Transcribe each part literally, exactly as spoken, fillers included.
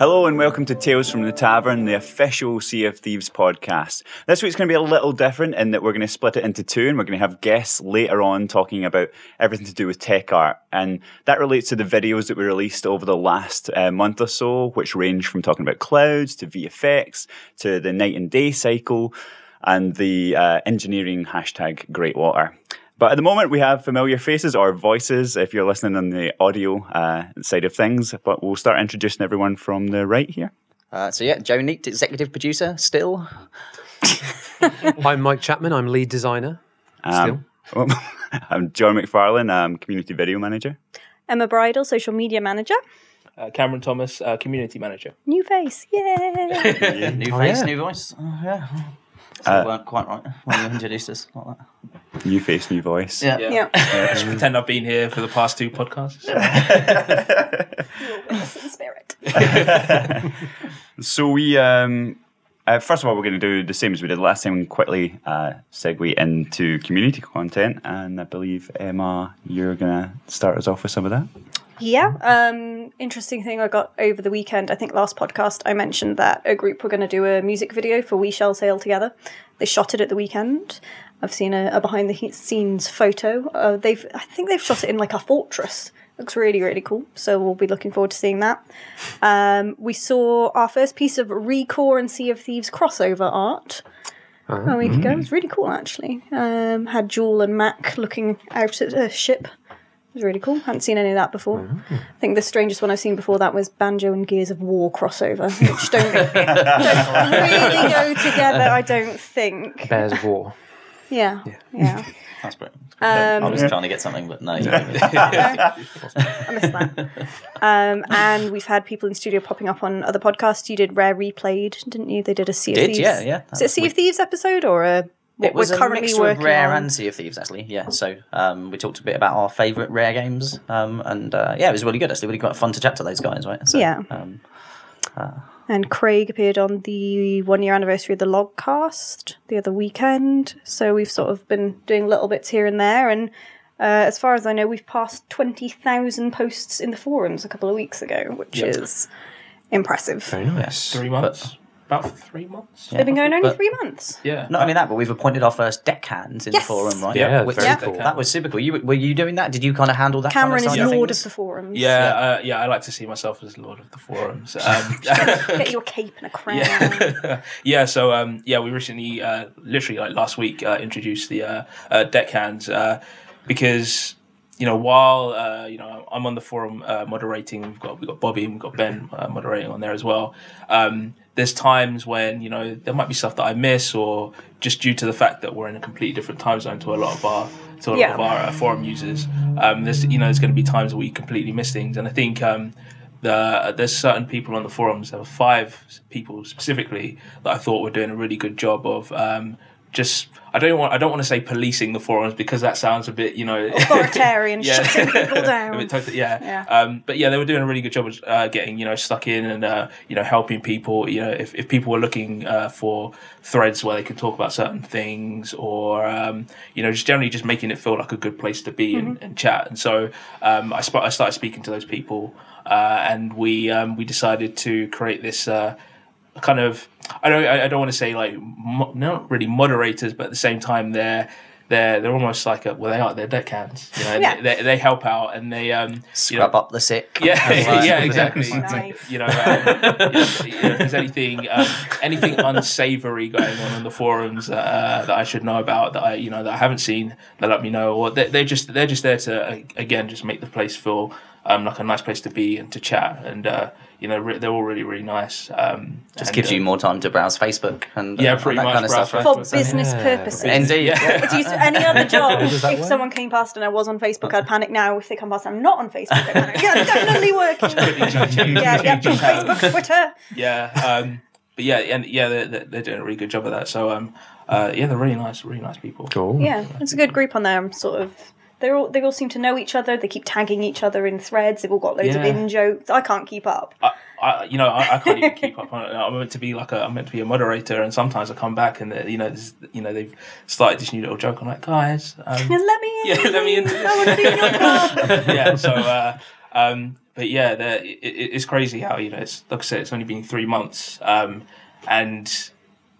Hello and welcome to Tales from the Tavern, the official Sea of Thieves podcast. This week's going to be a little different in that we're going to split it into two and we're going to have guests later on talking about everything to do with tech art. And that relates to the videos that we released over the last uh, month or so, which range from talking about clouds to V F X to the night and day cycle and the uh, engineering hashtag Greatwater. But at the moment, we have familiar faces or voices if you're listening on the audio uh, side of things. But we'll start introducing everyone from the right here. Uh, so yeah, Joe Neat, executive producer, still. I'm Mike Chapman. I'm lead designer, um, still. I'm John McFarlane. I'm community video manager. Emma Bridle, social media manager. Uh, Cameron Thomas, uh, community manager. New face, yay! New oh, face, yeah. New voice. Oh, yeah. So uh, weren't quite right when you introduced us. Not that. New face, new voice. Yeah. yeah. yeah. I should pretend I've been here for the past two podcasts. spirit. So we, um, uh, first of all, we're going to do the same as we did last time and quickly uh, segue into community content. And I believe, Emma, you're going to start us off with some of that. Yeah. Um, interesting thing I got over the weekend. I think last podcast I mentioned that a group were going to do a music video for We Shall Sail Together. They shot it at the weekend. I've seen a, a behind-the-scenes photo. Uh, they've, I think they've shot it in like a fortress. Looks really, really cool. So we'll be looking forward to seeing that. Um, we saw our first piece of ReCore and Sea of Thieves crossover art oh, a week mm. ago. It was really cool, actually. Um, had Jewel and Mac looking out at a ship. It was really cool. Hadn't seen any of that before. Mm-hmm. I think the strangest one I've seen before that was Banjo and Gears of War crossover, which don't, don't really go together, I don't think. Bears of War. Yeah. Yeah. yeah. That's great. Um, I was trying to get something, but no. You I missed that. Um, and we've had people in studio popping up on other podcasts. You did Rare Replayed, didn't you? They did a Sea of did, Thieves. yeah, yeah. Is it a Sea of Thieves episode or a... It was a mixture of Rare and Sea of Thieves, actually, yeah. So um, we talked a bit about our favourite Rare games, um, and uh, yeah, it was really good, actually. Really quite fun to chat to those guys, right? So, yeah. Um, uh, and Craig appeared on the one-year anniversary of the Logcast the other weekend, so we've sort of been doing little bits here and there, and uh, as far as I know, we've passed twenty thousand posts in the forums a couple of weeks ago, which yep. is impressive. Very nice. Yeah, three months. But About three months. Yeah. They've been going only but, three months. Yeah. Not only that, but we've appointed our first deckhands in yes. the forum, right? Yeah, which, very yeah. cool. That was super cool. You, were you doing that? Did you kind of handle that? Cameron kind of is Lord of the Forums. Yeah, yeah. Uh, yeah, I like to see myself as Lord of the Forums. Um, Get your cape and a crown. Yeah. yeah. So um, yeah, we recently, uh, literally like last week, uh, introduced the uh, uh, deckhands uh, because. You know, while uh, you know I'm on the forum uh, moderating, we've got we've got Bobby and we've got Ben uh, moderating on there as well. Um, there's times when you know there might be stuff that I miss, or just due to the fact that we're in a completely different time zone to a lot of our to a lot yeah. of our uh, forum users. Um, there's you know there's going to be times where you completely miss things, and I think um, the uh, there's certain people on the forums. There were five people specifically that I thought were doing a really good job of. Um, Just, I don't want. I don't want to say policing the forums because that sounds a bit, you know, authoritarian, yeah. shutting people down. totally, yeah, yeah. Um, but yeah, they were doing a really good job of uh, getting, you know, stuck in and uh, you know, helping people. You know, if if people were looking uh, for threads where they could talk about certain things, or um, you know, just generally just making it feel like a good place to be mm-hmm. and, and chat. And so um, I, sp I started speaking to those people, uh, and we um, we decided to create this. Uh, Kind of, I don't, I don't want to say like mo not really moderators, but at the same time they're they're they're almost like a, well they are they're deckhands. You know, yeah. they, they they help out and they um scrub you know, up the sick. Yeah, yeah, yeah, exactly. Nice. You know, um, you know, you know, if there's anything um, anything unsavory going on in the forums uh, that I should know about that I you know that I haven't seen, they let me know. Or they, they're just they're just there to again just make the place feel um like a nice place to be and to chat and. Uh, You know, they're all really, really nice. Um, Just and, gives uh, you more time to browse Facebook and yeah, pretty and that much kind of stuff. For right? business yeah. purposes. Indeed. Yeah. It's used for any other job. If work? someone came past and I was on Facebook, I'd panic now. If they come past and I'm not on Facebook, I'd panic. Yeah, I'm definitely working. yeah, yeah, Facebook, Twitter. Yeah, um, but yeah, and yeah, they're, they're doing a really good job of that. So, um, uh, yeah, they're really nice, really nice people. Cool. Yeah, it's a good group on there. I'm sort of... They all they all seem to know each other. They keep tagging each other in threads. They've all got loads yeah. of in jokes. I can't keep up. I, I you know I, I can't even keep up. I'm meant to be like a I'm meant to be a moderator, and sometimes I come back and you know this, you know they've started this new little joke. I'm like, guys, um, yeah, let me in. Yeah, let me in. I want to do your job. yeah. So uh, um, but yeah, the, it, it's crazy how, you know, it's, like I said, it's only been three months, um, and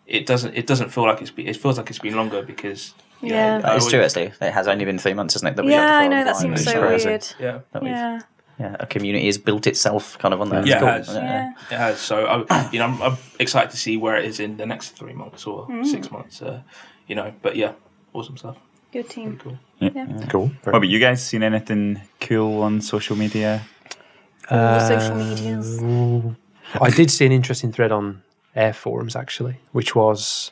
it doesn't it doesn't feel like it's been, it feels like it's been longer because. Yeah, know, it's true actually. It has only been three months, isn't it? That we yeah, I know that seems so weird. Yeah, yeah. Yeah, a community has built itself kind of on that. Yeah, cool. it has. Yeah. It has. So, I, you know, I'm, I'm excited to see where it is in the next three months or mm. six months. Uh, you know, but yeah, awesome stuff. Good team. Pretty cool. Yeah. yeah. Cool. What about you guys? Seen anything cool on social media? All uh, social medias. I did see an interesting thread on Air Forums actually, which was,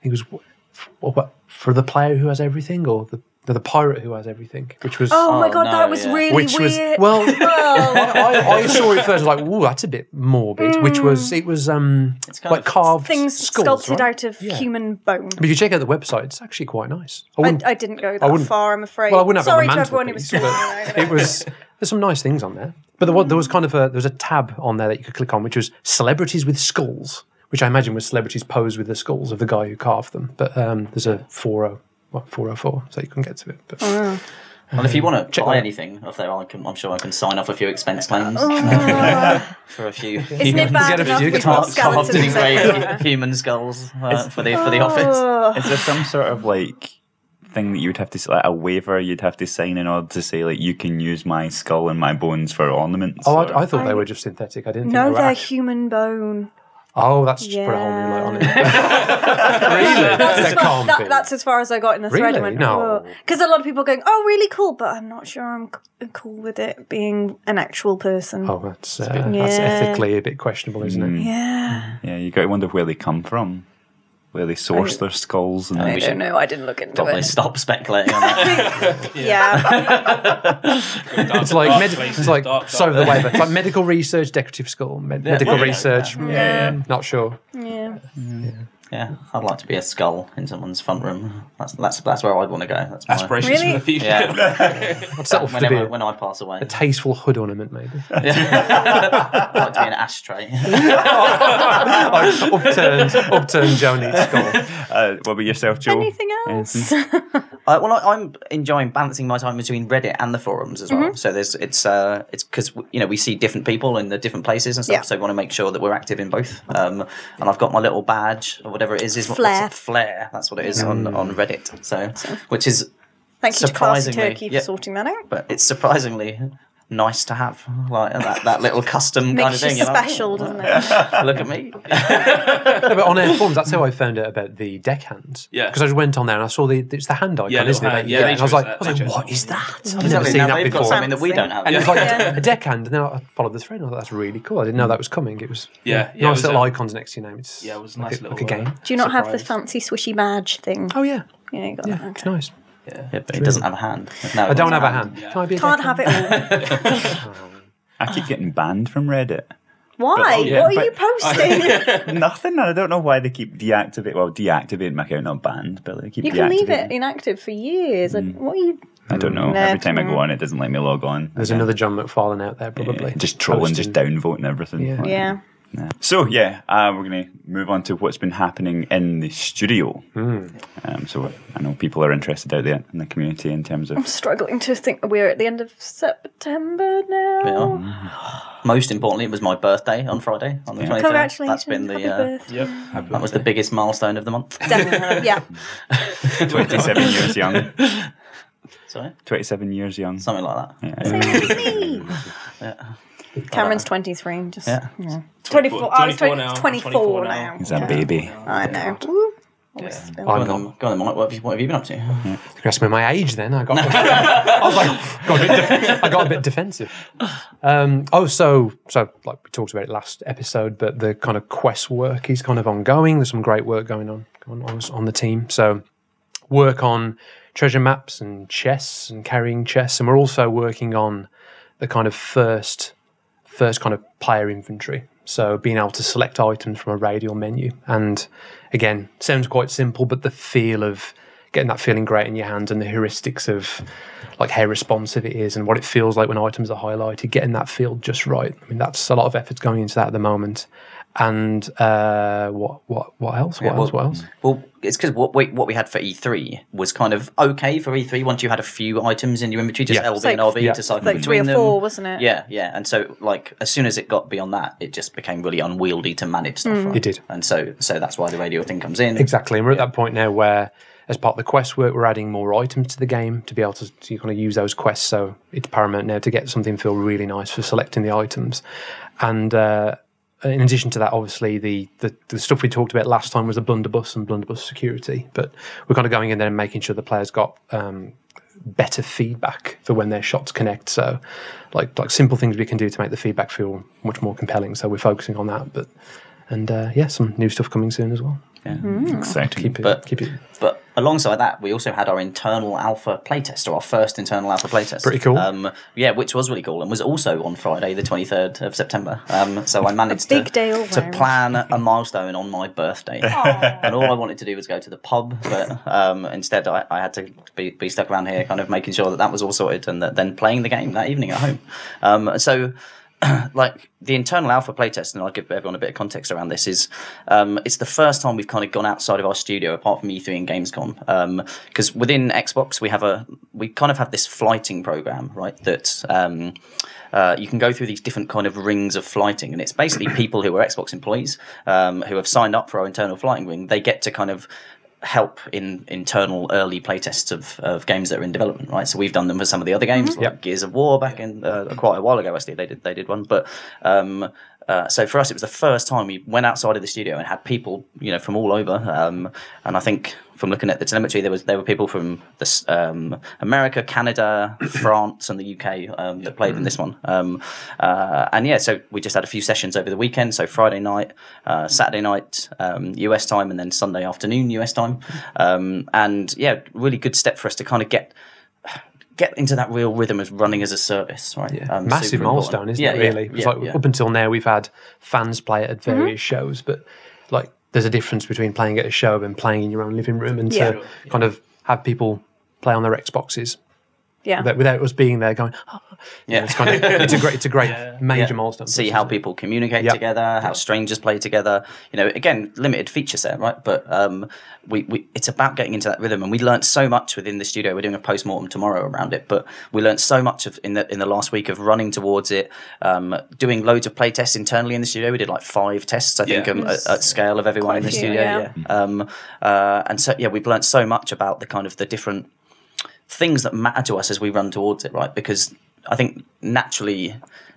I think it was for, for the player who has everything, or the. The pirate who has everything, which was oh my god, oh, no, that was yeah. really which weird. Was, well, I, I, I saw it first. I was like, ooh, that's a bit morbid. Mm. Which was it was um like carved things skulls, sculpted right? out of yeah. human bone. But if you check out the website, it's actually quite nice. I, I, I didn't go that I far, I'm afraid. Well, I wouldn't have Sorry a to everyone who was. But it was there's some nice things on there, but there was, there was kind of a there was a tab on there that you could click on, which was celebrities with skulls, which I imagine was celebrities posed with the skulls of the guy who carved them. But um, there's a four oh. What, four oh four, so you can get to it. But, oh, yeah. um, well, if you want to buy anything off there, I can, I'm sure I can sign off a few expense claims oh. for a few. Isn't human, it bad enough we've got skeletons everywhere? Human skulls uh, for the for the office. Is there some sort of like thing that you would have to, like a waiver you'd have to sign in order to say like you can use my skull and my bones for ornaments? Oh, or? I, I thought I, they were just synthetic. I didn't. No, think they were they're actually. Human bone. Oh, that's just yeah. put a whole new light on it. Really? That's, far, that, that's as far as I got in the really? thread. Really? No. Because a lot of people are going, oh, really cool, but I'm not sure I'm cool with it being an actual person. Oh, that's, uh, yeah. that's ethically a bit questionable, isn't mm. it? Yeah. Yeah, you got to wonder where they come from, where they source their skulls. And I don't know, I didn't look into probably it. Probably stop speculating on that. yeah. yeah. It's like, med it's like dark, dark, so the way, but like medical research, decorative skull, med yeah. medical yeah. research, yeah. Yeah. Mm, not sure. Yeah. yeah. Yeah, I'd like to be a skull in someone's front room. That's that's that's where I'd want to go. That's aspirations really? for the future. Yeah. I'd settle for whenever, to be a, when I pass away. A tasteful hood ornament, maybe. Yeah. I'd like to be an ashtray. I've upturned, upturned Joe Neat's skull. Uh, what about yourself, Joel? Anything else? uh, well, I, I'm enjoying balancing my time between Reddit and the forums as well. Mm-hmm. So there's it's uh, it's because you know we see different people in the different places and stuff. Yeah. So we want to make sure that we're active in both. Um, and I've got my little badge. Or whatever it is, is flare. What, flare. That's what it is on, on Reddit. So, so, which is thank you to Classy Turkey for yeah, sorting that out. But it's surprisingly nice to have, like that, that little custom kind of thing. Makes you special, like, oh, doesn't it? Look at me. No, but on Air Forums, that's how I found out about the deckhand. Yeah, because I just went on there and I saw the it's the hand icon, yeah, isn't hand, it? Yeah, yeah. And I was like, that, I was like, what is that? I've exactly. never seen now that before. Something that we don't have. And yeah. It was like yeah. a deckhand, and then I followed the thread. And I thought that's really cool. I didn't know that was coming. It was yeah, yeah nice was little a, icons next to your name. It's yeah, it was nice like little, like a game. Uh, Do you not surprise. have the fancy swishy badge thing? Oh yeah, yeah, you got that. It's nice. Yeah, yeah, but he doesn't have a hand. No, I don't have a hand. hand. Yeah. Can I be a Can't have it all. I keep getting banned from Reddit. Why? But, oh, yeah, what are you posting? Nothing. I don't know why they keep deactivating. Well, deactivating my account, not banned, but they keep. You can leave it inactive for years. Mm. What are you? I don't know. Every time I go on, it doesn't let me log on. There's okay. another John McFarlane out there, probably yeah, just trolling, posting. just downvoting everything. Yeah. Like, yeah. yeah. So yeah, uh, we're going to move on to what's been happening in the studio. Mm. Um, so I know people are interested out there in the community in terms of. I'm struggling to think. We're at the end of September now. Yeah. Most importantly, it was my birthday on Friday, on the yeah. twenty-third. That's been the uh, yep. that was the biggest milestone of the month. Definitely, yeah. Twenty-seven years young. Sorry. Twenty-seven years young. Something like that. Yeah. Same as me. Yeah. Cameron's twenty-three. Just yeah. yeah. twenty-four. I was twenty-four now. He's a baby. I know. Woo. Yeah. Go on, then, go on, Mike. What have you, what have you been up to? Yeah. You asked me my age then. I got. I was like, got a bit I got a bit defensive. Um, oh, so so like we talked about it last episode, but the kind of quest work is kind of ongoing. There's some great work going on going on on the team. So work on treasure maps and chests and carrying chests, and we're also working on the kind of first. first kind of player inventory, so being able to select items from a radial menu. And again, sounds quite simple, but the feel of getting that feeling great in your hands and the heuristics of like how responsive it is and what it feels like when items are highlighted, getting that feel just right. I mean, that's a lot of effort going into that at the moment. And uh, what what what else? What yeah, well, else? What else? Well, it's because what we what we had for E three was kind of okay for E three. Once you had a few items in your inventory, just yeah. L B like, and R B yeah. to cycle like between them. Three or four, them. wasn't it? Yeah, yeah. And so, like, as soon as it got beyond that, it just became really unwieldy to manage stuff. Mm. Right? It did, and so so that's why the radio thing comes in. Exactly, and we're yeah. at that point now where, as part of the quest work, we're adding more items to the game to be able to, to kind of use those quests. So it's paramount now to get something feel really nice for selecting the items, and. Uh, In addition to that, obviously, the, the, the stuff we talked about last time was the blunderbuss and blunderbuss security. But we're kind of going in there and making sure the players got um, better feedback for when their shots connect. So, like like simple things we can do to make the feedback feel much more compelling. So we're focusing on that. But and uh, yeah, some new stuff coming soon as well. Yeah, mm. exactly. Keep it, but, keep it. But alongside that, we also had our internal alpha playtest, or our first internal alpha playtest. Pretty cool. Um, yeah, which was really cool, and was also on Friday, the twenty-third of September. Um, so I managed to, to plan a milestone on my birthday. And all I wanted to do was go to the pub, but um, instead I, I had to be, be stuck around here, kind of making sure that that was all sorted, and that, then playing the game that evening at home. Um, so... like the internal alpha playtest, and I'll give everyone a bit of context around this, is um, it's the first time we've kind of gone outside of our studio apart from E three and Gamescom, because um, within Xbox we have a we kind of have this flighting program, right, that um, uh, you can go through these different kind of rings of flighting, and it's basically people who are Xbox employees um, who have signed up for our internal flighting ring. They get to kind of help in internal early playtests of, of games that are in development, right? So we've done them for some of the other games, mm-hmm. like yep. Gears of War back in uh, quite a while ago. Actually, they did they did one, but um, uh, so for us, it was the first time we went outside of the studio and had people, you know, from all over. Um, and I think from looking at the telemetry, there was there were people from this, um, America, Canada, France, and the U K um, that played mm-hmm. in this one. Um, uh, and yeah, so we just had a few sessions over the weekend. So Friday night, uh, Saturday night, um, U S time, and then Sunday afternoon, U S time. Um, and yeah, really good step for us to kind of get get into that real rhythm of running as a service, right? Yeah. Um, Massive milestone, important. isn't yeah, it? Really, yeah, it's yeah, like yeah. up until now we've had fans play it at various mm-hmm. shows, but like there's a difference between playing at a show and playing in your own living room, and yeah. to yeah. kind of have people play on their Xboxes. Yeah. Without, without us being there going, oh. yeah. You know, it's, kind of, it's a great, it's a great yeah. major yeah. milestone. See how people communicate yep. together, how yep. strangers play together. You know, again, limited feature set, right? But um, we, we, it's about getting into that rhythm. And we learned so much within the studio. We're doing a post-mortem tomorrow around it. But we learned so much of, in, the, in the last week of running towards it, um, doing loads of play tests internally in the studio. We did like five tests, I yeah. think, um, at, at scale of everyone in the few, studio. Yeah. yeah. Um, uh, and so, yeah, we've learned so much about the kind of the different things that matter to us as we run towards it, right? Because I think naturally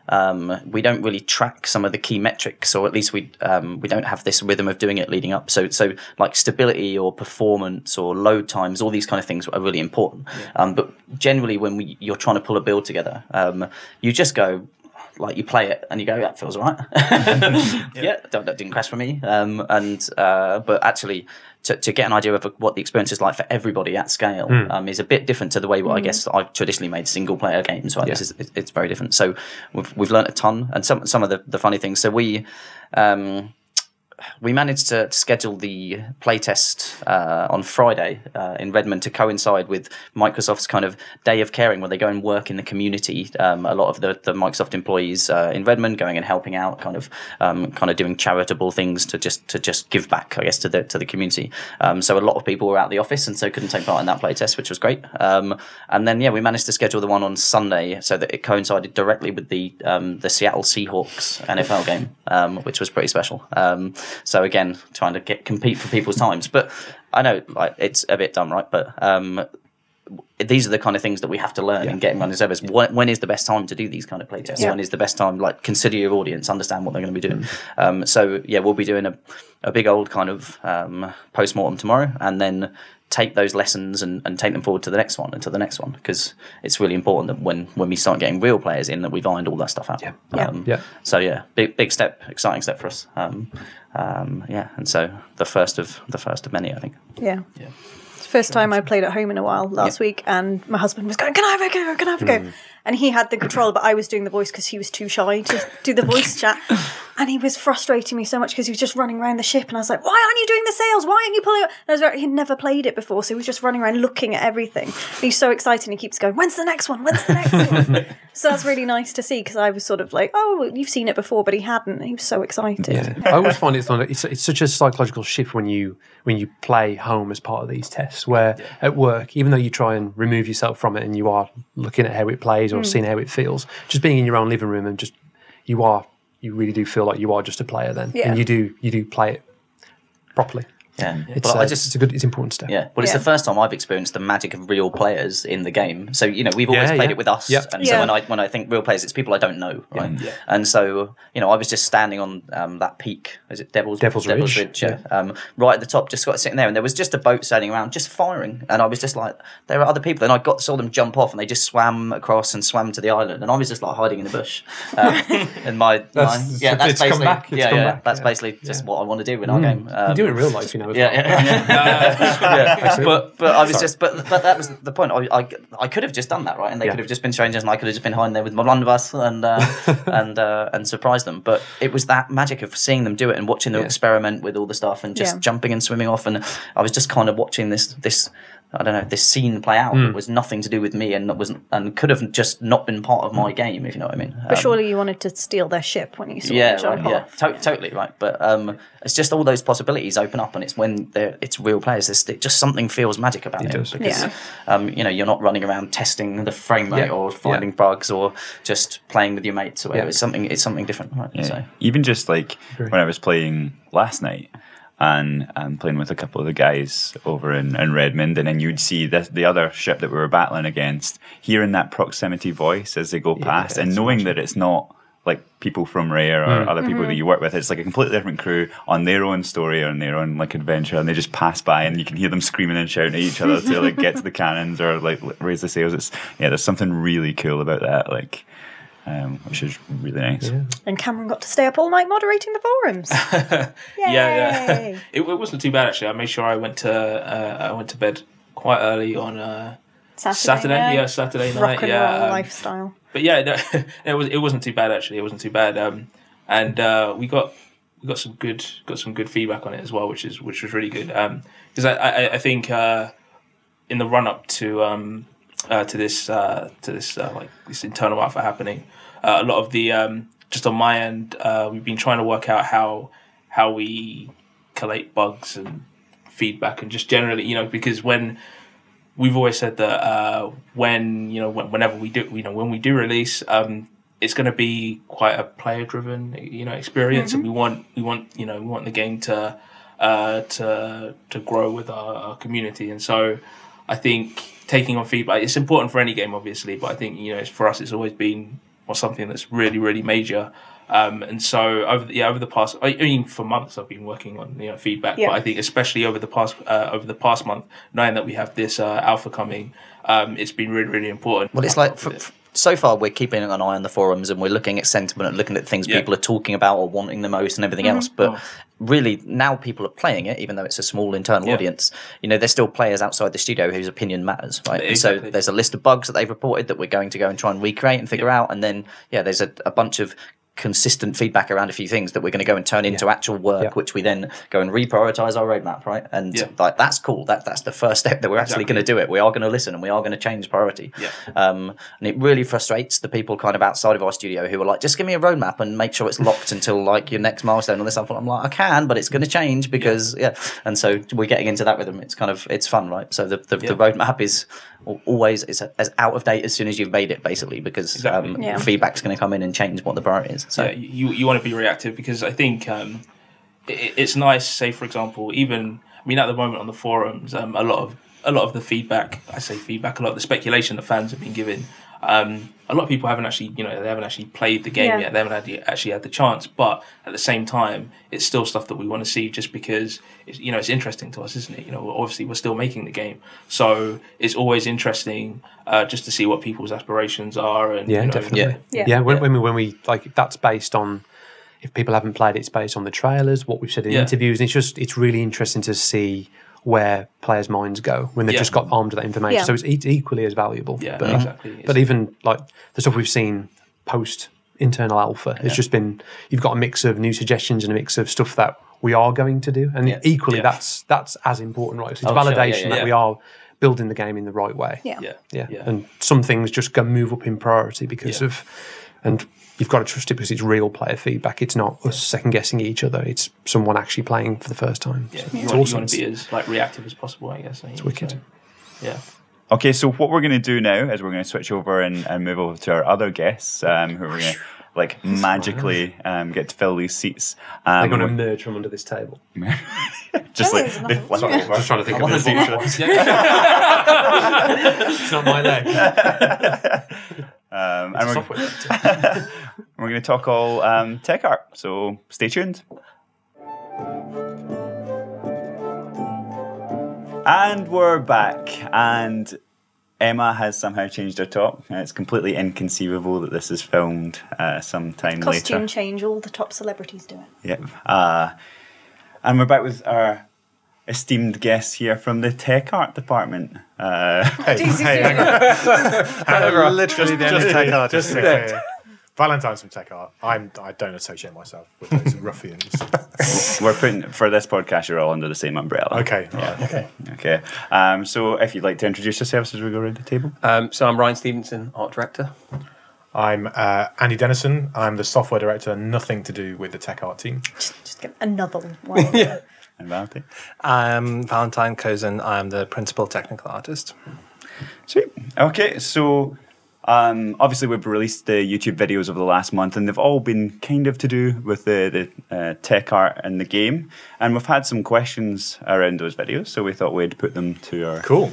um, we don't really track some of the key metrics, or at least we um, we don't have this rhythm of doing it leading up. So so like stability or performance or load times, all these kind of things are really important. Yeah. Um, but generally when we, you're trying to pull a build together, um, you just go, like you play it and you go, that feels all right. yeah, yeah that, that didn't crash for me. Um, and uh, but actually, to, to get an idea of what the experience is like for everybody at scale mm. um, is a bit different to the way what mm. I guess I've traditionally made single player games. Right, yeah. this is, it's very different. So we've we've learned a ton, and some some of the, the funny things. So we. Um, We managed to schedule the playtest uh, on Friday uh, in Redmond to coincide with Microsoft's kind of day of caring, where they go and work in the community. Um, a lot of the, the Microsoft employees uh, in Redmond going and helping out, kind of, um, kind of doing charitable things to just to just give back, I guess, to the to the community. Um, so a lot of people were out of the office, and so couldn't take part in that playtest, which was great. Um, and then yeah, we managed to schedule the one on Sunday so that it coincided directly with the um, the Seattle Seahawks N F L game, um, which was pretty special. Um, So again, trying to get compete for people's times, but I know like it's a bit dumb, right? But um, these are the kind of things that we have to learn yeah. in getting running servers. When, when is the best time to do these kind of playtests? Yeah. When is the best time? Like consider your audience, understand what they're going to be doing. Mm-hmm. Um, so yeah, we'll be doing a, a big old kind of um, post-mortem tomorrow, and then take those lessons and, and take them forward to the next one and to the next one, because it's really important that when, when we start getting real players in, that we've ironed all that stuff out. Yeah. Um, yeah. So yeah, big big step, exciting step for us. Um, um, yeah, and so the first of the first of many, I think. Yeah. Yeah. first time I played at home in a while last yeah. week, and my husband was going, can I have a go? Can I have a go? Mm. And he had the controller, but I was doing the voice because he was too shy to do the voice chat. And he was frustrating me so much because he was just running around the ship. And I was like, why aren't you doing the sails? Why aren't you pulling up? And I was like, he'd never played it before. So he was just running around looking at everything. And he's so excited. And he keeps going, when's the next one? When's the next one? So that's really nice to see, because I was sort of like, oh, you've seen it before, but he hadn't. He was so excited. Yeah. I always find it's, like, it's, it's such a psychological shift when you, when you play home as part of these tests, where yeah. at work, even though you try and remove yourself from it and you are looking at how it plays, or mm. seeing how it feels, just being in your own living room and just you are you really do feel like you are just a player then, yeah. and you do you do play it properly. Yeah, it's, but uh, I just, it's a good, it's important step. Yeah, well, it's yeah. the first time I've experienced the magic of real players in the game. So you know, we've always yeah, played yeah. it with us, yep. and yeah. so when I when I think real players, it's people I don't know, right? Yeah. Yeah. And so you know, I was just standing on um, that peak. Is it Devil's Devil's Ridge? Devil's Ridge, yeah. yeah. Um, right at the top, just got sitting there, and there was just a boat sailing around, just firing, and I was just like, there are other people, and I got saw them jump off, and they just swam across and swam to the island, and I was just like hiding in the bush. Um, and my, that's, my yeah, that's basically yeah, yeah, yeah, that's basically just yeah. what I want to do in mm. our game. Um, you do it in real life, you know. Yeah, yeah, yeah. yeah. But but I was Sorry. just but but that was the point. I I, I could have just done that, right? And they yeah. could have just been strangers, and I could have just been hiding there with one of us and uh, and uh, and surprised them. But it was that magic of seeing them do it and watching them yeah. experiment with all the stuff and just yeah. jumping and swimming off. And I was just kind of watching this this. I don't know, this scene play out. Mm. It was nothing to do with me and wasn't, and could have just not been part of my game, if you know what I mean. Um, but surely you wanted to steal their ship when you saw yeah, them right, yeah, to yeah, totally right. But um, it's just all those possibilities open up, and it's when it's real players, it's just something feels magic about it. It does. Because, yeah. um, you know, you're not running around testing the frame rate yeah. or finding yeah. bugs or just playing with your mates or whatever. Yeah. It's something, it's something different. Right? Yeah. So. Even just like Great. when I was playing last night, And, and playing with a couple of the guys over in, in Redmond, and then you'd see this, the other ship that we were battling against, hearing that proximity voice as they go yeah, past, and knowing much. that it's not like people from Rare or mm. other people mm-hmm. that you work with. It's like a completely different crew on their own story or on their own like adventure, and they just pass by and you can hear them screaming and shouting at each other to like get to the cannons or like raise the sails. It's yeah, there's something really cool about that. Like. Um, which is really nice. Yeah. And Cameron got to stay up all night moderating the forums. yeah, yeah. It, it wasn't too bad actually. I made sure I went to uh, I went to bed quite early on uh, Saturday. Saturday, night. yeah, Saturday night. Rock and yeah, roll um, lifestyle. But yeah, no, it was it wasn't too bad actually. It wasn't too bad. Um, and uh, we got we got some good got some good feedback on it as well, which is which was really good. Because um, I, I I think uh, in the run up to. Um, Uh, to this, uh, to this, uh, like this internal alpha happening, uh, a lot of the um, just on my end, uh, we've been trying to work out how how we collate bugs and feedback and just generally, you know, because when we've always said that uh, when you know when, whenever we do, you know, when we do release, um, it's going to be quite a player driven, you know, experience, mm-hmm. and we want we want you know we want the game to uh, to to grow with our, our community, and so I think. Taking on feedback, it's important for any game, obviously, but I think you know, it's, for us, it's always been well, something that's really, really major. Um, and so, over the, yeah, over the past, I mean, for months, I've been working on you know feedback, yeah. but I think especially over the past uh, over the past month, knowing that we have this uh, alpha coming, um, it's been really, really important. Well, it's like. For, it. So far, we're keeping an eye on the forums and we're looking at sentiment and looking at things yeah. people are talking about or wanting the most and everything mm-hmm. else. But oh. really, now people are playing it, even though it's a small internal yeah. audience. You know, there's still players outside the studio whose opinion matters, right? Exactly. And so there's a list of bugs that they've reported that we're going to go and try and recreate and figure yeah. out. And then, yeah, there's a, a bunch of consistent feedback around a few things that we're going to go and turn into yeah. actual work, yeah. which we then go and reprioritize our roadmap, right? And yeah. like that's cool. That that's the first step that we're actually exactly. going to do it. We are going to listen and we are going to change priority. Yeah. Um, and it really frustrates the people kind of outside of our studio who are like, just give me a roadmap and make sure it's locked until like your next milestone or this. I'm like, I can, but it's going to change because yeah. yeah. And so we're getting into that rhythm. It's kind of it's fun, right? So the the, yeah. the roadmap is always is as out of date as soon as you've made it, basically, because exactly. um, yeah. feedback's going to come in and change what the priority is. So yeah, you you want to be reactive because I think um, it, it's nice. Say for example, even I mean at the moment on the forums, um, a lot of a lot of the feedback I say feedback, a lot of the speculation that fans have been given. Um, a lot of people haven't actually you know they haven't actually played the game yeah. yet. They haven't had, actually had the chance. But at the same time, it's still stuff that we want to see just because it's, you know it's interesting to us, isn't it? You know, obviously we're still making the game, so it's always interesting. Uh, just to see what people's aspirations are, and yeah, you know, definitely, yeah, yeah. yeah when, when we when we like that's based on if people haven't played it, it's based on the trailers, what we've said in yeah. interviews, and it's just it's really interesting to see where players' minds go when they've yeah. just got armed with that information. Yeah. So it's e equally as valuable. Yeah, but, exactly. But even like the stuff we've seen post internal alpha, yeah. it's just been, you've got a mix of new suggestions and a mix of stuff that we are going to do, and yeah. equally yeah. that's that's as important, right? So it's oh, validation sure. yeah, yeah, that yeah. we are building the game in the right way. Yeah. Yeah. yeah, yeah. And some things just go move up in priority because yeah. of, and you've got to trust it because it's real player feedback. It's not yeah. us second guessing each other. It's someone actually playing for the first time. Yeah, so yeah. it's you, awesome. want, you want to be as like reactive as possible, I guess. I it's wicked. So, yeah. Okay, so what we're going to do now is we're going to switch over and, and move over to our other guests, um, who are going to like That's magically um, get to fill these seats. Um, They're going to emerge from under this table. just like they flip Sorry, over. Just trying to think I of the It's not my leg. um, and we're, we're going to talk all um, tech art. So stay tuned. And we're back, and Emma has somehow changed her top. It's completely inconceivable that this is filmed uh, sometime Costume later. Costume change, all the top celebrities do it. Yep. Uh, and we're back with our esteemed guests here from the tech art department. Uh, I'm literally the only tech artist. Valentine's from tech art. I'm, I don't associate myself with those ruffians. We're putting, for this podcast, you're all under the same umbrella. Okay. Yeah. Right. Okay. Okay. Um, so if you'd like to introduce yourselves as we go around the table. Um, so I'm Ryan Stevenson, art director. I'm uh, Andy Dennison. I'm the software director, nothing to do with the tech art team. Just, just get another one. yeah. And Valentine. I'm Valentine Cozen. I'm the principal technical artist. Sweet. Okay. So... Um, obviously, we've released the YouTube videos over the last month, and they've all been kind of to do with the, the uh, tech art and the game. And we've had some questions around those videos, so we thought we'd put them to our cool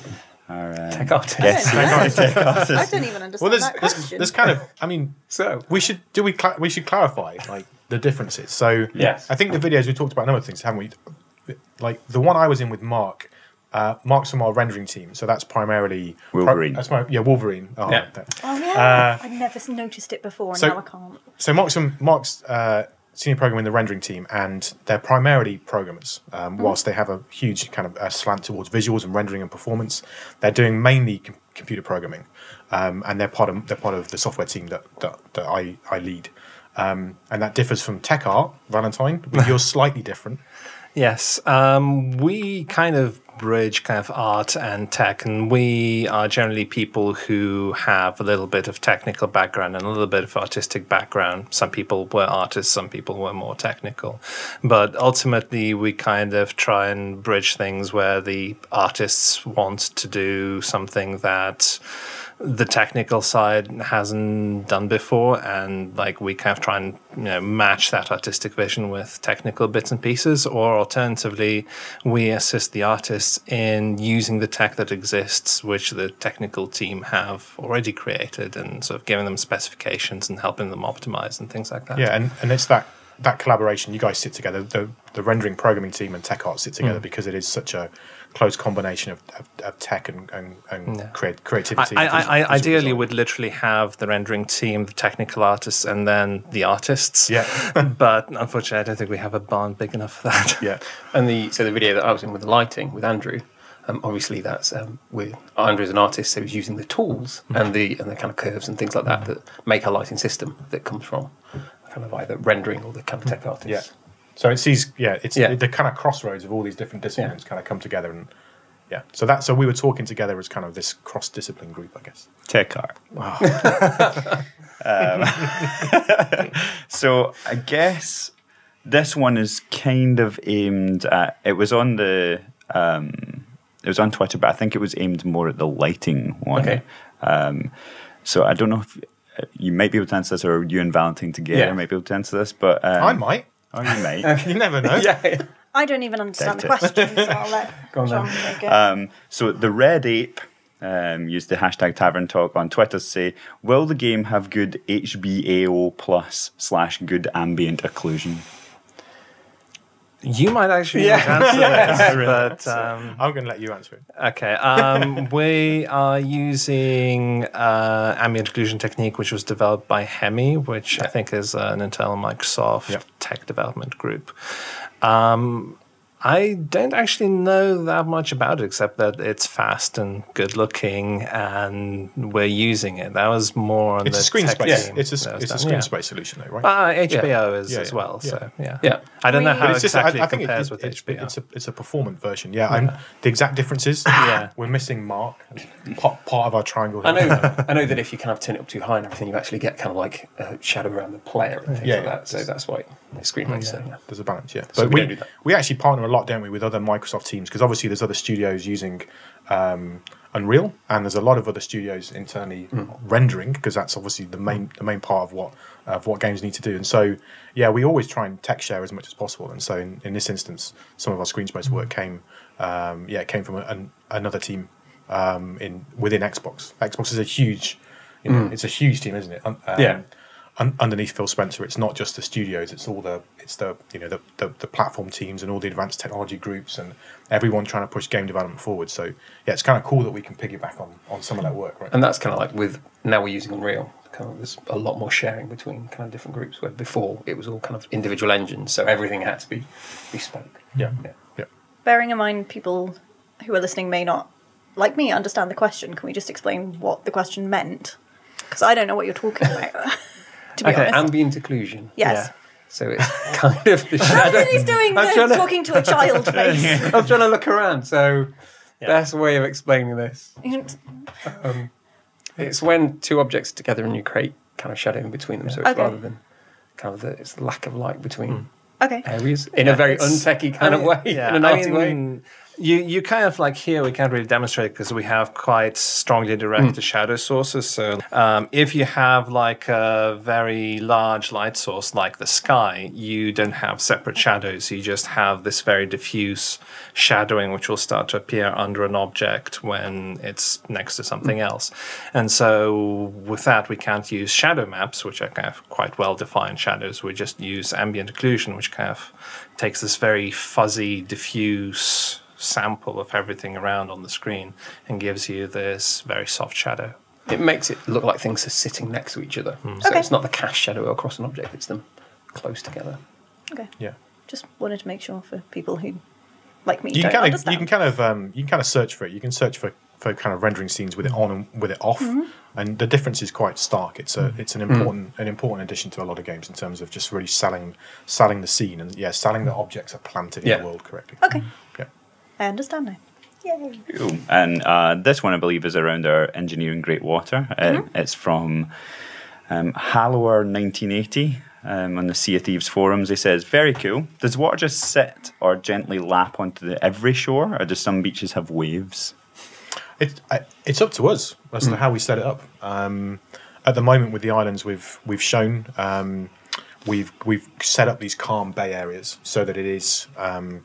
our, um, tech artists. Yes, tech artists. I don't even understand well, there's, that question. There's, there's kind of, I mean, so we should do we cl we should clarify like the differences. So yes. I think the videos we talked about a number of things, haven't we? Like the one I was in with Mark. Uh, Mark's from our rendering team, so that's primarily Wolverine. Pri that's my, yeah, Wolverine. Oh yeah, oh, yeah. Uh, I've never noticed it before, and so, now I can't. So Mark's from, Mark's uh, senior programmer in the rendering team, and they're primarily programmers. Um, mm. Whilst they have a huge kind of uh, slant towards visuals and rendering and performance, they're doing mainly com computer programming, um, and they're part of they're part of the software team that that, that I I lead, um, and that differs from tech art. Valentine, you're slightly different. Yes, um, we kind of bridge kind of art and tech, and we are generally people who have a little bit of technical background and a little bit of artistic background. Some people were artists, some people were more technical, but ultimately we kind of try and bridge things where the artists want to do something that the technical side hasn't done before, and like we kind of try and you know match that artistic vision with technical bits and pieces, or alternatively we assist the artists in using the tech that exists, which the technical team have already created, and sort of giving them specifications and helping them optimize and things like that. Yeah, and, and it's that that collaboration. You guys sit together, the, the rendering programming team and tech art sit together mm. because it is such a close combination of, of, of tech and, and, and yeah. creat creativity. I, I, I ideally would literally have the rendering team, the technical artists, and then the artists. Yeah. But unfortunately, I don't think we have a barn big enough for that. Yeah. And the so the video that I was in with the lighting with Andrew, um, obviously that's um, with Andrew's an artist, so he's using the tools mm. and the and the kind of curves and things like that mm. that make our lighting system that comes from kind of either rendering or the kind of tech artists. Yeah. So it's these, yeah, it's yeah. the kind of crossroads of all these different disciplines yeah. kind of come together, and yeah. So that, so we were talking together as kind of this cross-discipline group, I guess. Tech art. Wow. um, so I guess this one is kind of aimed at. It was on the, um, it was on Twitter, but I think it was aimed more at the lighting one. Okay. Um, so I don't know if. You might be able to answer this, or you and Valentine together yeah. might be able to answer this. But um, I might. I might. Okay. You never know. yeah. I don't even understand the question, so I'll let Go on John take it. Um, so the Red Ape um, used the hashtag Tavern Talk on Twitter to say, will the game have good H B A O plus slash good ambient occlusion? You might actually yeah. answer yeah. this, but um, I'm going to let you answer it. Okay, um, we are using uh, ambient occlusion technique, which was developed by Hemi, which yeah. I think is an internal Microsoft yeah. tech development group. Um, I don't actually know that much about it, except that it's fast and good looking and we're using it. That was more on it's the a screen space. Yeah. It's a, it's a screen yeah. space solution though, right? Uh, H B O yeah. is yeah, as well. Yeah. So yeah. yeah. I don't know how just, exactly I, I it compares it, with it's, H B O. It's a, it's a performant version. Yeah. yeah. I'm, the exact differences. Yeah. We're missing Mark. Part, part of our triangle. Here. I know I know that if you kind of turn it up too high and everything, you actually get kind of like a shadow around the player and things yeah, like yeah. that. So that's why the screen yeah. makes sense. Yeah. There's a balance, yeah. So but we, we, do that. we actually partner a lot, don't we, with other Microsoft teams, because obviously there's other studios using um, Unreal, and there's a lot of other studios internally mm. rendering, because that's obviously the main the main part of what uh, of what games need to do. And so, yeah, we always try and tech share as much as possible. And so, in, in this instance, some of our screen space work came, um, yeah, came from an, another team um, in within Xbox. Xbox is a huge, you know, mm. it's a huge team, isn't it? Um, yeah. Underneath Phil Spencer, it's not just the studios; it's all the it's the you know the, the the platform teams and all the advanced technology groups and everyone trying to push game development forward. So yeah, it's kind of cool that we can piggyback on on some of that work, right? And that's kind of like with now we're using Unreal. Kind of there's a lot more sharing between kind of different groups where before it was all kind of individual engines, so everything had to be bespoke. Yeah, yeah. yeah. Bearing in mind, people who are listening may not, like me, understand the question. Can we just explain what the question meant? Because I don't know what you're talking about. Okay, honest. Ambient occlusion. Yes. Yeah. So it's kind of the shadow. He's doing the talking to, to a child face. yeah. I'm trying to look around, so yeah. best way of explaining this. um, it's when two objects are together and you create kind of shadow in between them, yeah. so it's okay. rather than kind of the it's the lack of light between mm. okay. areas in yeah, a very untechy kind I mean, of way, yeah. in an arty I mean, way. You, you kind of like here, we can't really demonstrate because we have quite strongly directed mm. shadow sources. So um, if you have like a very large light source like the sky, you don't have separate shadows. You just have this very diffuse shadowing, which will start to appear under an object when it's next to something mm. else. And so with that, we can't use shadow maps, which are kind of quite well-defined shadows. We just use ambient occlusion, which kind of takes this very fuzzy, diffuse sample of everything around on the screen and gives you this very soft shadow. It makes it look like things are sitting next to each other. Mm. So okay. it's not the cast shadow across an object, it's them close together. Okay. Yeah. Just wanted to make sure for people who, like me, you don't kind of, you can kind of um, you can kind of search for it. You can search for for kind of rendering scenes with it on and with it off, mm-hmm. and the difference is quite stark. It's a it's an important mm. an important addition to a lot of games in terms of just really selling selling the scene and yeah selling that objects are planted yeah. in the world correctly. Okay. Yeah. I understand now. Yay. Cool. And uh, this one, I believe, is around our engineering Great Water. Mm-hmm. it, it's from um, Hallower nineteen eighty um, on the Sea of Thieves forums. He says, very cool. Does water just sit or gently lap onto the, every shore, or do some beaches have waves? It, I, it's up to us as mm-hmm. to how we set it up. Um, at the moment, with the islands we've, we've shown, um, we've, we've set up these calm bay areas so that it is... Um,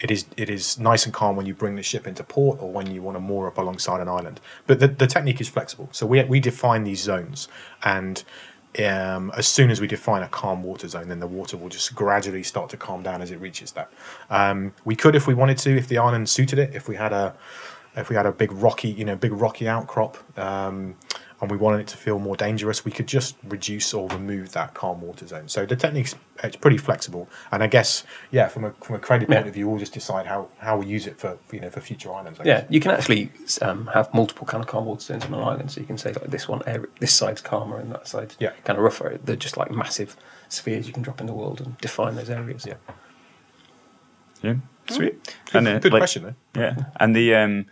It is it is nice and calm when you bring the ship into port or when you want to moor up alongside an island. But the, the technique is flexible. So we we define these zones, and um, as soon as we define a calm water zone, then the water will just gradually start to calm down as it reaches that. Um, we could, if we wanted to, if the island suited it, if we had a if we had a big rocky you know big rocky outcrop, um, and we wanted it to feel more dangerous, we could just reduce or remove that calm water zone. So the technique's it's pretty flexible, and I guess yeah, from a from a creative point yeah. of view, we'll just decide how how we use it for you know for future islands. I yeah, guess. You can actually um, have multiple kind of calm water zones on an island, so you can say like this one area, this side's calmer and that side yeah. kind of rougher. They're just like massive spheres you can drop in the world and define those areas. Yeah, yeah, sweet. Good, and, uh, good like, question though. Yeah, and the. Um,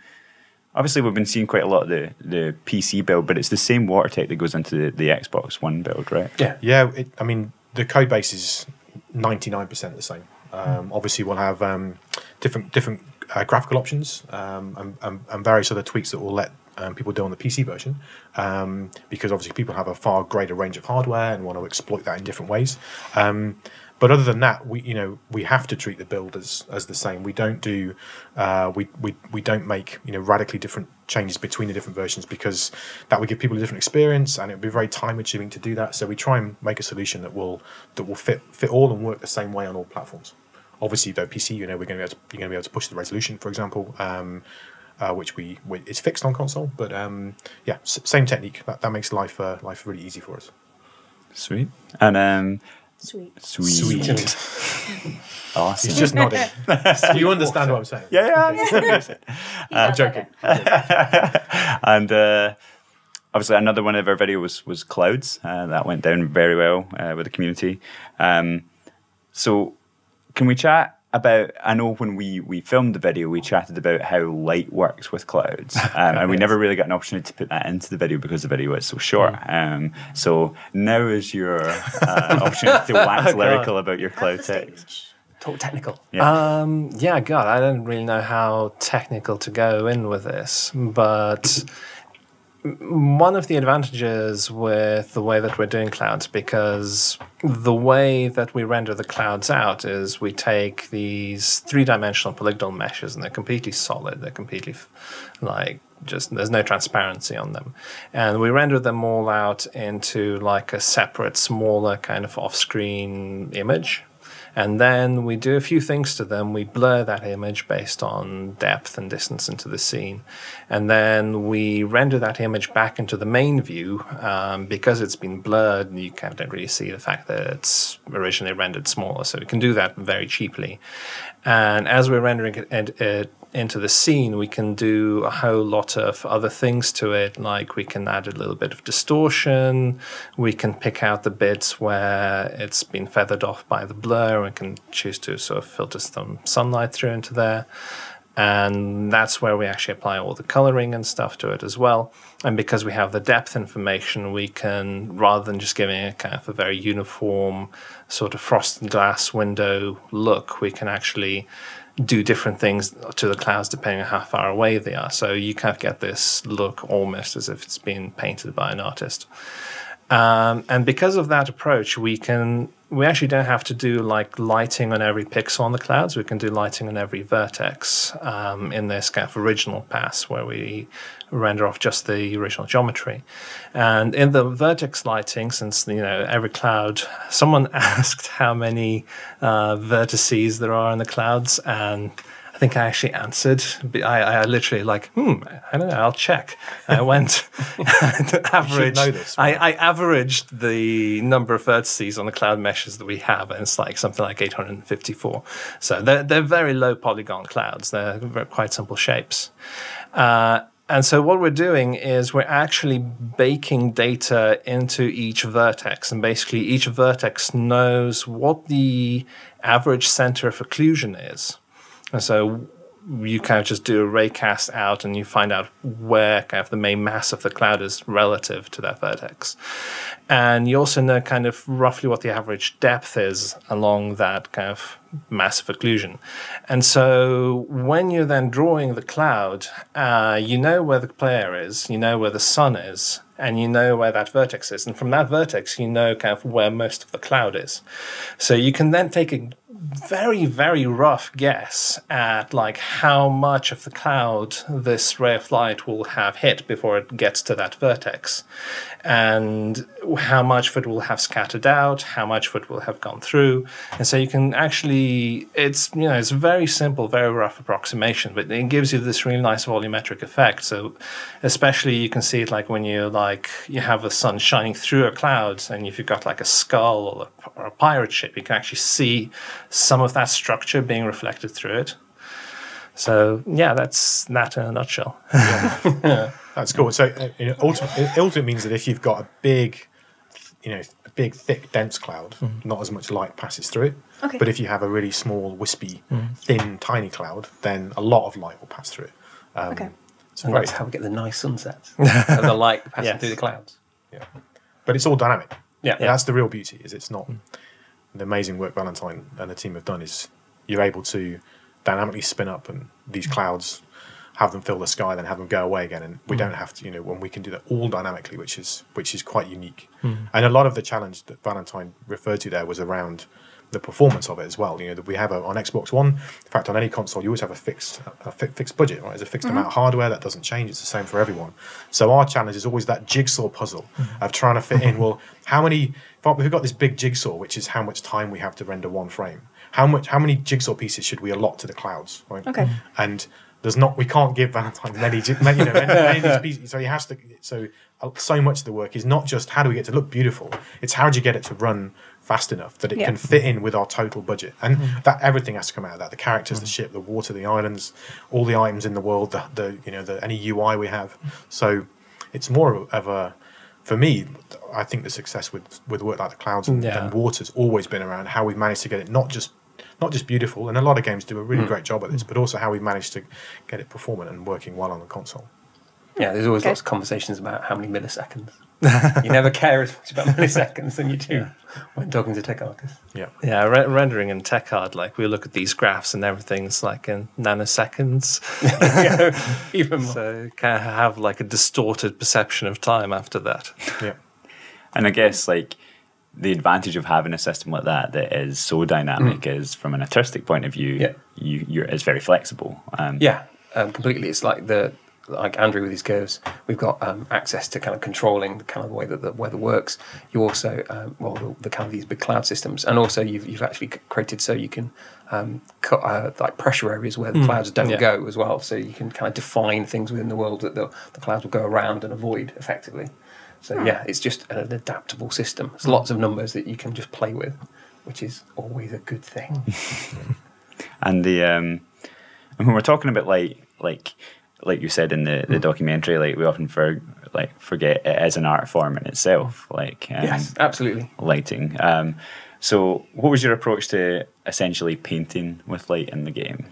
Obviously, we've been seeing quite a lot of the, the P C build, but it's the same water tech that goes into the, the Xbox One build, right? Yeah, yeah. It, I mean, the code base is ninety-nine percent the same. Um, mm. Obviously, we'll have um, different different uh, graphical options um, and, and, and various other tweaks that will let um, people do on the P C version, um, because obviously people have a far greater range of hardware and want to exploit that in different ways. Um, But other than that, we you know we have to treat the build as, as the same. We don't do uh, we, we we don't make you know radically different changes between the different versions, because that would give people a different experience and it would be very time consuming to do that. So we try and make a solution that will that will fit fit all and work the same way on all platforms. Obviously, though, P C you know we're going to be able to, you're going to be able to push the resolution, for example, um, uh, which we, we it's fixed on console. But um, yeah, s same technique that that makes life uh, life really easy for us. Sweet. And um. Sweet. Sweet. Sweet. Awesome. He's just nodding. You understand what I'm saying? Yeah, yeah. I'm joking. And uh, obviously another one of our videos was, was clouds. Uh, that went down very well uh, with the community. Um, so can we chat about, I know when we, we filmed the video, we chatted about how light works with clouds. Um, and yes. we never really got an opportunity to put that into the video because the video is so short. Um, so now is your uh, opportunity to wax lyrical about your cloud text. Talk technical. Yeah. Um, yeah, God, I don't really know how technical to go in with this. But one of the advantages with the way that we're doing clouds, because the way that we render the clouds out is we take these three-dimensional polygonal meshes and they're completely solid. They're completely like just, there's no transparency on them. And we render them all out into like a separate, smaller kind of off-screen image. And then we do a few things to them. We blur that image based on depth and distance into the scene. And then we render that image back into the main view. Um, because it's been blurred, you kind of don't really see the fact that it's originally rendered smaller. So we can do that very cheaply. And as we're rendering it, it, it into the scene, we can do a whole lot of other things to it, like we can add a little bit of distortion, we can pick out the bits where it's been feathered off by the blur, and can choose to sort of filter some sunlight through into there. And that's where we actually apply all the coloring and stuff to it as well. And because we have the depth information, we can, rather than just giving it kind of a very uniform sort of frosted glass window look, we can actually do different things to the clouds depending on how far away they are. So you kind of get this look almost as if it's been painted by an artist. Um, and because of that approach, we can we actually don't have to do like lighting on every pixel on the clouds. We can do lighting on every vertex um, in this kind of original pass where we render off just the original geometry. And in the vertex lighting, since you know every cloud, someone asked how many uh, vertices there are in the clouds, and I think I actually answered. I, I literally like, hmm, I don't know, I'll check. I went averaged, this, right? I, I averaged the number of vertices on the cloud meshes that we have, and it's like something like eight hundred fifty-four. So they're, they're very low polygon clouds. They're quite simple shapes. Uh, and so what we're doing is we're actually baking data into each vertex, and basically each vertex knows what the average center of occlusion is. And so you kind of just do a raycast out and you find out where kind of the main mass of the cloud is relative to that vertex. And you also know kind of roughly what the average depth is along that kind of mass of occlusion. And so when you're then drawing the cloud, uh, you know where the player is, you know where the sun is, and you know where that vertex is. And from that vertex, you know kind of where most of the cloud is. So you can then take a very, very rough guess at like how much of the cloud this ray of light will have hit before it gets to that vertex, and how much of it will have scattered out, how much of it will have gone through. And so you can actually, it's, you know, it's a very simple, very rough approximation, but it gives you this really nice volumetric effect. So especially you can see it like when you're like, you have the sun shining through a cloud, and if you've got like a skull or a, or a pirate ship, you can actually see some of that structure being reflected through it. So yeah, that's that in a nutshell. Yeah. Yeah. That's cool. So you know, ultimately, it ultimately means that if you've got a big, you know, a big, thick, dense cloud, mm-hmm. not as much light passes through it. Okay. But if you have a really small, wispy, mm-hmm. thin, tiny cloud, then a lot of light will pass through it. Um, okay. So that's how we get the nice sunsets, and the light passing yes. through the clouds. Yeah. But it's all dynamic. Yeah. yeah. That's the real beauty. Is it's not. Mm. The amazing work Valentine and the team have done is you're able to dynamically spin up and these clouds, have them fill the sky, then have them go away again, and we mm. don't have to, you know, when we can do that all dynamically, which is which is quite unique. Mm. And a lot of the challenge that Valentine referred to there was around the performance of it as well. You know, that we have a, on Xbox One, in fact, on any console, you always have a fixed a fi fixed budget, right? There's a fixed mm-hmm. amount of hardware that doesn't change. It's the same for everyone. So our challenge is always that jigsaw puzzle mm-hmm. of trying to fit in. Well, how many? We've got this big jigsaw, which is how much time we have to render one frame. How much? How many jigsaw pieces should we allot to the clouds? Right? Okay. And there's not. We can't give Valentine many. You know, many, many of these pieces, so he has to. So so much of the work is not just how do we get to look beautiful, it's how do you get it to run fast enough that it yeah. can fit in with our total budget. And mm. that everything has to come out of that, the characters, mm. the ship, the water, the islands, all the items in the world, the, the you know, the, any U I we have. So it's more of a, for me, I think the success with with work like the clouds and, yeah. and water's always been around how we've managed to get it not just not just beautiful, and a lot of games do a really mm. great job at this, but also how we've managed to get it performant and working well on the console. Yeah, there's always okay. lots of conversations about how many milliseconds. You never care as much about milliseconds than you do yeah. when talking to tech artists. Yeah, yeah. Re rendering in tech art, like we look at these graphs and everything's like in nanoseconds. Even more. So kind of have like a distorted perception of time after that. Yeah, and I guess like the advantage of having a system like that that is so dynamic mm. is, from an artistic point of view, yeah. you you're it's very flexible. Um, yeah, um, completely. It's like the. Like Andrew with his curves, we've got um, access to kind of controlling the kind of way that the weather works. You also, um, well, the, the kind of these big cloud systems, and also you've you've actually created so you can um, cut uh, like pressure areas where the mm. clouds don't yeah. go as well. So you can kind of define things within the world that the, the clouds will go around and avoid effectively. So yeah, it's just an adaptable system. It's lots of numbers that you can just play with, which is always a good thing. And the um, when we're talking about like like. like you said in the, the mm. documentary, like we often for, like forget it is an art form in itself. Like um, yes, absolutely, lighting. Um, so, what was your approach to essentially painting with light in the game?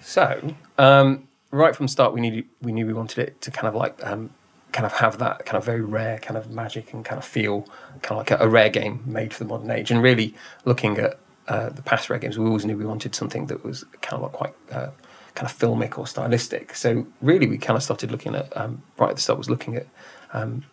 So, um, right from the start, we knew we knew we wanted it to kind of like um, kind of have that kind of very rare kind of magic and kind of feel, kind of like a, a rare game made for the modern age. And really looking at uh, the past rare games, we always knew we wanted something that was kind of like quite. Uh, kind of filmic or stylistic. So really we kind of started looking at, um, right at the start was looking at um,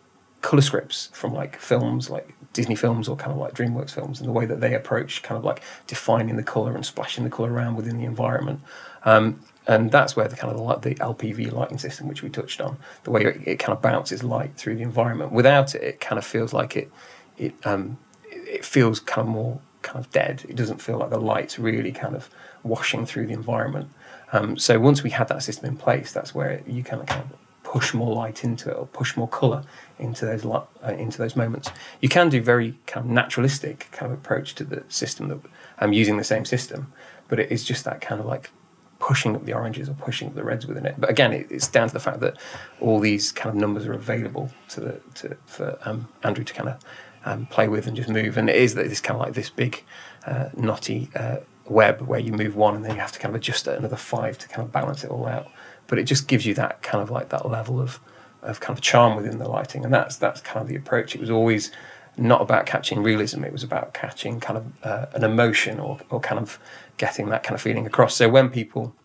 colour scripts from like films, like Disney films or kind of like DreamWorks films, and the way that they approach kind of like defining the colour and splashing the colour around within the environment. Um, and that's where the kind of the, the L P V lighting system, which we touched on, the way it, it kind of bounces light through the environment. Without it, it kind of feels like it, it, um, it feels kind of more kind of dead. It doesn't feel like the light's really kind of washing through the environment. Um, so once we had that system in place, that's where you kind of, kind of push more light into it, or push more colour into those light, uh, into those moments. You can do very kind of naturalistic kind of approach to the system that I'm um, using the same system, but it is just that kind of like pushing up the oranges or pushing up the reds within it. But again, it, it's down to the fact that all these kind of numbers are available to the to for um, Andrew to kind of um, play with and just move. And it is that it's kind of like this big uh, knotty. Uh, web where you move one and then you have to kind of adjust it another five to kind of balance it all out, but it just gives you that kind of like that level of of kind of charm within the lighting, and that's that's kind of the approach. It was always not about catching realism, it was about catching kind of uh, an emotion or, or kind of getting that kind of feeling across. So when people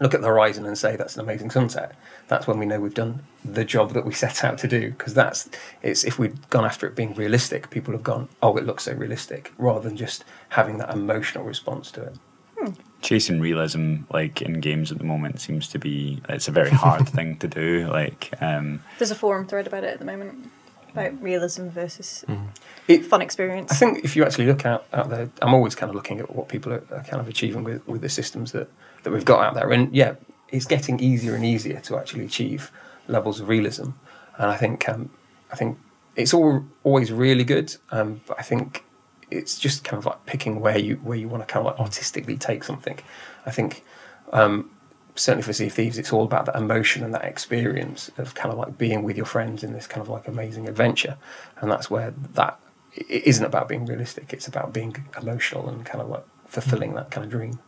look at the horizon and say that's an amazing sunset, that's when we know we've done the job that we set out to do, because that's it's if we'd gone after it being realistic, people have gone, oh, it looks so realistic, rather than just having that emotional response to it. Hmm. Chasing realism, like in games at the moment, seems to be it's a very hard thing to do. Like um, there's a forum thread about it at the moment. About realism versus mm. it, fun experience. I think if you actually look out, out there, I'm always kind of looking at what people are, are kind of achieving with, with the systems that, that we've got out there. And yeah, it's getting easier and easier to actually achieve levels of realism. And I think um, I think it's all always really good, um, but I think it's just kind of like picking where you where you want to kind of like artistically take something. I think um, certainly for Sea of Thieves, it's all about that emotion and that experience of kind of like being with your friends in this kind of like amazing adventure. And that's where that it isn't about being realistic, it's about being emotional and kind of like fulfilling that kind of dream.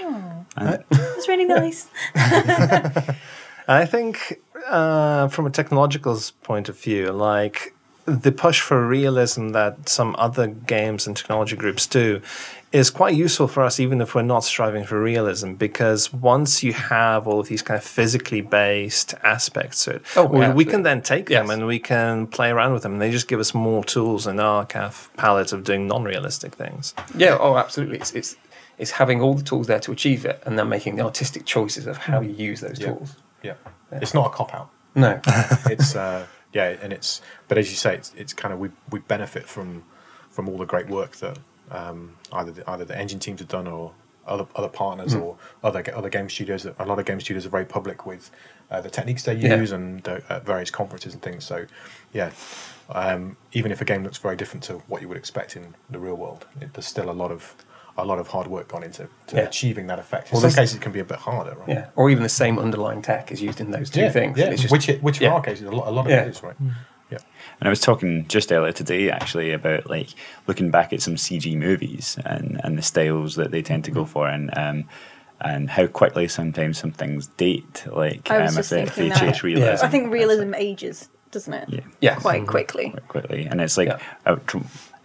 Oh, that's really nice. I think uh, from a technological point of view, like the push for realism that some other games and technology groups do is quite useful for us, even if we're not striving for realism, because once you have all of these kind of physically based aspects to it, oh, we, yeah, we can then take yes. them and we can play around with them, and they just give us more tools in our kind of palette of doing non-realistic things. Yeah, oh, absolutely. It's, it's, it's having all the tools there to achieve it and then making the artistic choices of how you use those yeah. tools. Yeah. yeah, it's not a cop-out. No. It's... Uh, yeah, and it's but as you say, it's it's kind of we we benefit from from all the great work that um, either the, either the engine teams have done or other other partners mm. or other other game studios. That a lot of game studios are very public with uh, the techniques they use yeah. and the, uh, various conferences and things. So, yeah, um, even if a game looks very different to what you would expect in the real world, it, there's still a lot of a lot of hard work gone into to yeah. achieving that effect. In well, some cases, it can be a bit harder, right? Yeah, or even the same underlying tech is used in those two yeah. things. Yeah, it's just, which it, which yeah. in our cases a lot, a lot of yeah. it is, right? Mm. Yeah. And I was talking just earlier today actually about like looking back at some C G movies and, and the styles that they tend to go for and um, and how quickly sometimes some things date. Like I was um, just if thinking they that. chase realism. Yeah. I think realism like, ages, doesn't it? Yeah. yeah. Quite quickly. Quite quickly. And it's like yeah.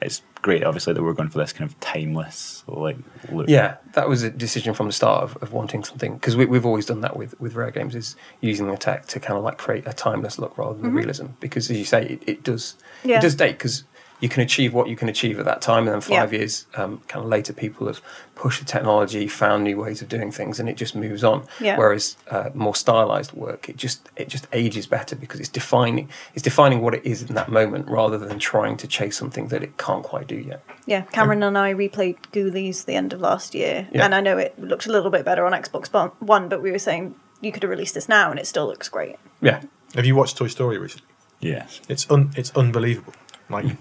it's great obviously that we're going for this kind of timeless like look. Yeah, that was a decision from the start of, of wanting something, because we, we've always done that with, with Rare Games, is using the tech to kind of like create a timeless look rather than mm-hmm. realism, because as you say it, it does yeah. it does date, because you can achieve what you can achieve at that time, and then five yeah. years um, kind of later people have pushed the technology, found new ways of doing things, and it just moves on. Yeah. Whereas uh, more stylized work, it just it just ages better, because it's defining it's defining what it is in that moment rather than trying to chase something that it can't quite do yet. Yeah, Cameron and I replayed Ghoulies the end of last year, yeah. and I know it looked a little bit better on Xbox One, but we were saying you could have released this now and it still looks great. Yeah. Have you watched Toy Story recently? Yes. It's un it's unbelievable. Like. Mm.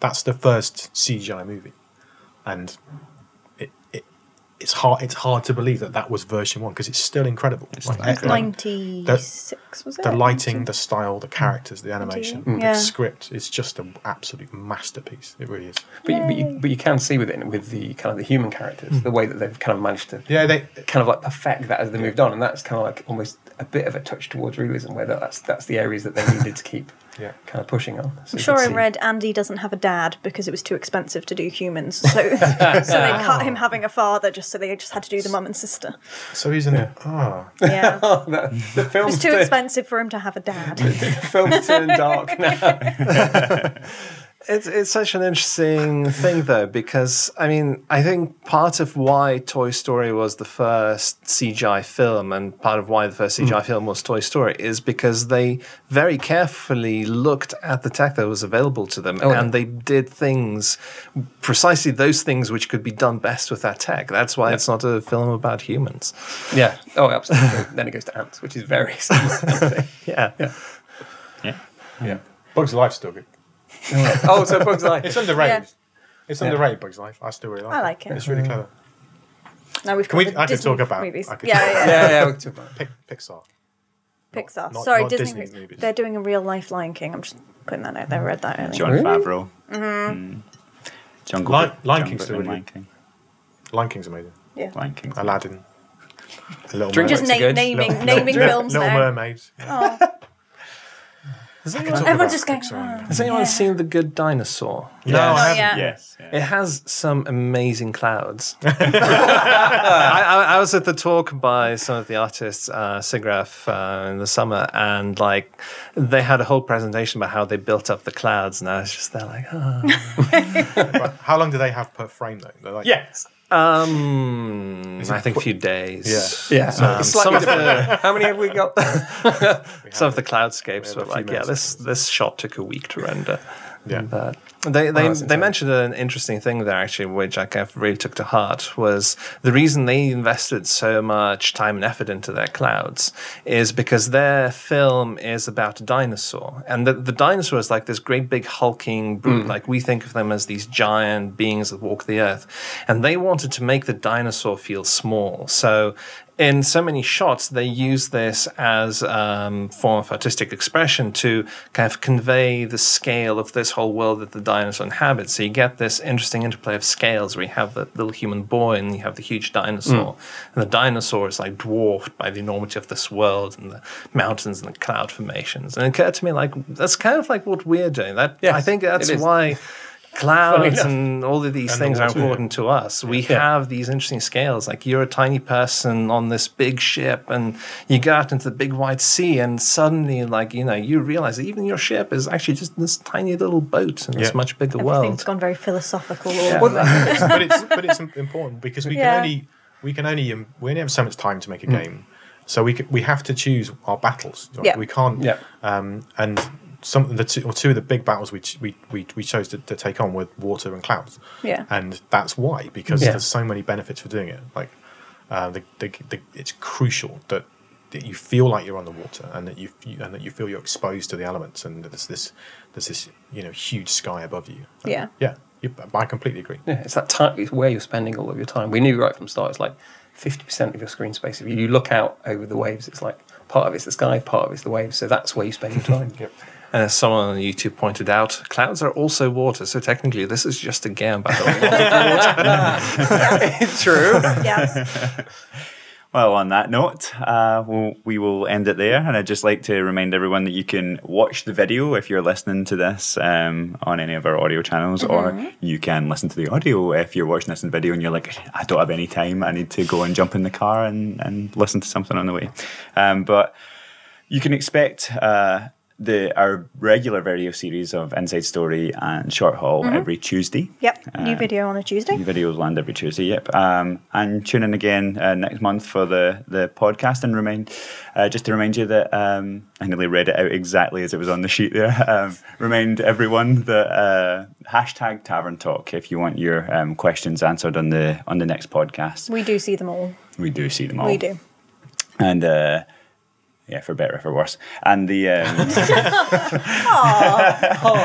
That's the first C G I movie, and it, it it's hard it's hard to believe that that was version one, because it's still incredible. It's like, ninety-six, was it? The lighting, the style, the characters, the animation, mm. the yeah. script. It's just an absolute masterpiece. It really is. But you, but you but you can see with it, with the kind of the human characters, mm. the way that they've kind of managed to yeah they kind of like perfect that as they yeah. moved on, and that's kind of like almost a bit of a touch towards realism, where that's that's the areas that they needed to keep. Yeah, kind of pushing on. So I'm sure I read Andy doesn't have a dad because it was too expensive to do humans, so so they cut him having a father just so they just had to do the mum and sister. So he's in yeah. it. Oh. Yeah, oh, that, the film. It's too turned, expensive for him to have a dad. The film's turned dark now. It's it's such an interesting thing though, because I mean I think part of why Toy Story was the first C G I film, and part of why the first C G I mm. film was Toy Story, is because they very carefully looked at the tech that was available to them, oh, and yeah. they did things, precisely those things which could be done best with that tech. That's why yeah. it's not a film about humans. Yeah. Oh, absolutely. Then it goes to ants, which is very similar. yeah. Yeah. Yeah. Yeah. Bugs Life's still good. Oh, so Bugs Life. It's underrated. Yeah. It's yeah. underrated, Bugs Life. I still really like it. I like it. it. It's really clever. Now we've got we, I Disney could talk about movies. I could yeah, yeah, yeah, yeah. We could talk about Pic Pixar. Pixar. Not, Sorry, not Disney, Disney movies. They're doing a real life Lion King. I'm just putting that out there. I read that earlier. John Favreau. Mm-hmm. Mm. Jungle Lion, Lion King's still really Lion King. Lion King's amazing. Yeah. Lion King. Aladdin. A little Mermaid. Just na naming little, naming little, films. Little Mermaids. Oh. Has anyone, everyone's just going, oh, has anyone yeah. seen The Good Dinosaur? Yes. No, I haven't. Yes. It has some amazing clouds. I, I, I was at the talk by some of the artists, uh, SIGGRAPH, uh, in the summer, and like they had a whole presentation about how they built up the clouds, and I was just there like, oh. How long do they have per frame though? Like, yes. Um, I think a few days. Yeah, yeah. So um, some of the, how many have we got? we some of the cloudscapes were like, yeah, this this shot took a week to render. Yeah, but they they, oh, they mentioned an interesting thing there actually, which I kind of really took to heart, was the reason they invested so much time and effort into their clouds is because their film is about a dinosaur, and the, the dinosaur is like this great big hulking brute. Mm. Like we think of them as these giant beings that walk the earth, and they wanted to make the dinosaur feel small. So in so many shots, they use this as a um, form of artistic expression to kind of convey the scale of this whole world that the dinosaur inhabits. So you get this interesting interplay of scales where you have the little human boy and you have the huge dinosaur. Mm. And the dinosaur is like dwarfed by the enormity of this world and the mountains and the cloud formations. And it occurred to me, like, that's kind of like what we're doing. That yes, I think that's why clouds and all of these and things the are important to us. We yeah. have these interesting scales, like you're a tiny person on this big ship and you go out into the big wide sea, and suddenly, like, you know, you realize that even your ship is actually just this tiny little boat in yeah. this much bigger Everything's world. Everything's gone very philosophical. Yeah. Well, but, it's, but it's important because we yeah. can only, we can only, we only have so much time to make a mm. game. So we, we have to choose our battles. Right? Yeah. We can't, yeah. um, and some the two or two of the big battles we we we, we chose to, to take on were water and clouds. Yeah, and that's why, because yeah. there's so many benefits for doing it. Like, uh, the, the, the, it's crucial that, that you feel like you're on the water, and that you, you and that you feel you're exposed to the elements, and there's this there's this you know huge sky above you. And, yeah, yeah, you, I completely agree. Yeah, it's that time, it's where you're spending all of your time. We knew right from the start. It's like fifty percent of your screen space. If you look out over the waves, it's like part of it's the sky, part of it's the waves. So that's where you spend your time. Yep. And as someone on YouTube pointed out, clouds are also water. So technically, this is just a game battle. It's true. Yes. Well, on that note, uh, we'll, we will end it there. And I'd just like to remind everyone that you can watch the video if you're listening to this um, on any of our audio channels, mm-hmm. or you can listen to the audio if you're watching this in video and you're like, I don't have any time. I need to go and jump in the car and, and listen to something on the way. Um, but you can expect... Uh, The our regular video series of Inside Story and Short Haul mm-hmm. every Tuesday. Yep, uh, new video on a Tuesday. New videos land every Tuesday. Yep, um, and tune in again uh, next month for the the podcast. And remind uh, just to remind you that um, I nearly read it out exactly as it was on the sheet there. Um, remind everyone that uh, hashtag Tavern Talk if you want your um, questions answered on the on the next podcast. We do see them all. We do see them all. We do, and. Uh, Yeah, for better or for worse. And the... Um, oh,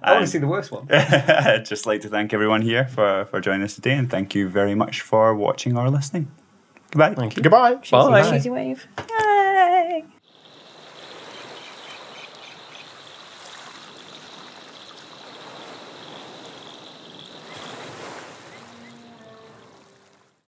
I want to see the worst one. I'd just like to thank everyone here for, for joining us today, and thank you very much for watching or listening. Goodbye. Thank you. Goodbye. Bye. Cheesy wave.